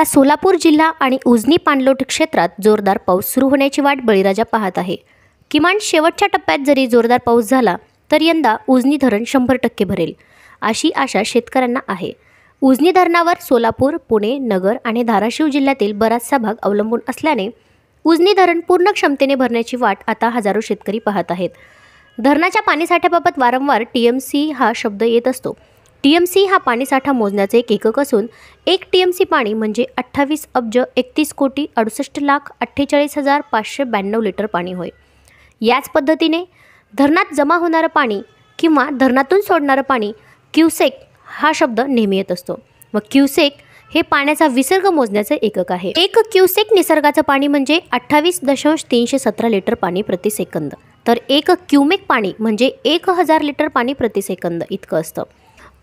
आता सोलापूर जिल्हा आणि उजनी पाणलोट क्षेत्रात जोरदार पाऊस सुरू होण्याची वाट बळीराजा पाहत आहे। किमान शेवटच्या टप्प्यात जरी जोरदार पाऊस झाला तर यंदा उजनी धरण 100% भरेल अशी आशा शेतकऱ्यांना आहे। उजनी धरणावर सोलापूर, पुणे, नगर आणि धाराशिव जिल्ह्यातील बराचसा भाग अवलंबून असल्याने उजनी धरण पूर्ण क्षमतेने भरण्याची वाट आता हजारो शेतकरी पाहत आहेत। धरणाच्या पाणीसाठ्याबाबत वारंवार टीएमसी हा शब्द येत असतो। टीएमसी हा पाणीसाठा मोजण्याचे एक एकक असून 1 टीएमसी पाणी म्हणजे 28,032,68,48,592 लिटर पाणी होय। याच पद्धतीने धरणात जमा होणारे पाणी किंवा धरणातून सोडणारे पाणी क्यूसेक हा शब्द नेहमी येत असतो। व क्यूसेक हे पाण्याचा विसर्ग मोजण्याचे एकक आहे। एक क्यूसेक निसर्गाचे पाणी म्हणजे 28.317 लिटर पाणी प्रति सेकंद, तर एक क्यूमेक पाणी म्हणजे 1000 लिटर पाणी प्रति सेकंद इतकं असतं।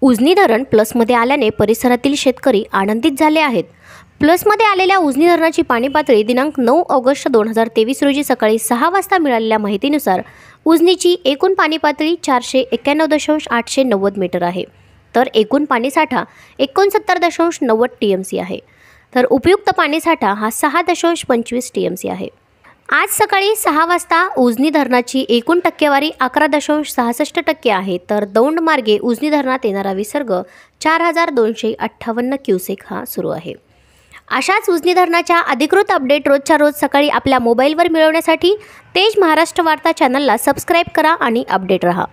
उजनी धरण प्लसमध्ये आल्याने परिसरातील शेतकरी आनंदित झाले आहेत। प्लसमध्ये आलेल्या उजनी धरणाची पाणी पातळी दिनांक 9 ऑगस्ट 2023 रोजी सकाळी 6 वाजता मिळालेल्या माहितीनुसार उजनीची एकूण पाणी पातळी 491.890 मीटर आहे, तर एकूण पाणीसाठा 69.90 टीएमसी आहे, तर उपयुक्त पाणीसाठा हा 6.25 टीएमसी आहे। आज सकाळी 6 वाजता उजनी धरणाची एकूण टक्केवारी 11.66% आहे, तर दौंड मार्गे उजनी धरणात येणारा विसर्ग 4258 क्यूसेक हा सुरू आहे। अशाच उजनी धरणाच्या अधिकृत अपडेट रोजच्या रोज सकाळी आपल्या मोबाईलवर मिळवण्यासाठी तेज महाराष्ट्र वार्ता चॅनलला सबस्क्राईब करा आणि अपडेट रहा।